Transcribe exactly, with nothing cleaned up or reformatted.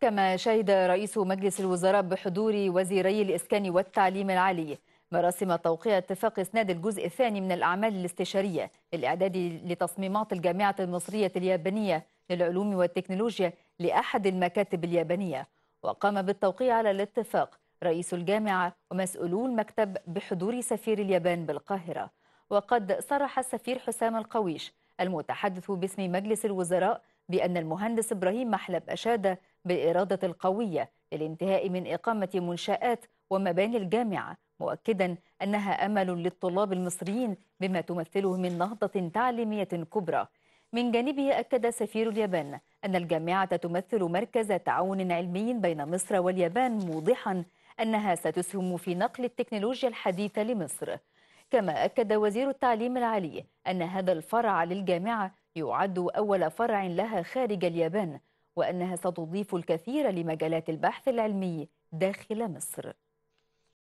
كما شهد رئيس مجلس الوزراء بحضور وزيري الإسكان والتعليم العالي مراسم توقيع اتفاق إسناد الجزء الثاني من الأعمال الاستشارية للإعداد لتصميمات الجامعة المصرية اليابانية للعلوم والتكنولوجيا لأحد المكاتب اليابانية. وقام بالتوقيع على الاتفاق رئيس الجامعة ومسؤولو المكتب بحضور سفير اليابان بالقاهرة. وقد صرح السفير حسام القويش المتحدث باسم مجلس الوزراء بأن المهندس إبراهيم محلب أشاد بالإرادة القوية للانتهاء من إقامة منشآت ومباني الجامعة، مؤكدا أنها أمل للطلاب المصريين بما تمثله من نهضة تعليمية كبرى. من جانبه أكد سفير اليابان أن الجامعة تمثل مركز تعاون علمي بين مصر واليابان، موضحا أنها ستسهم في نقل التكنولوجيا الحديثة لمصر. كما أكد وزير التعليم العالي أن هذا الفرع للجامعة يعد أول فرع لها خارج اليابان، وأنها ستضيف الكثير لمجالات البحث العلمي داخل مصر.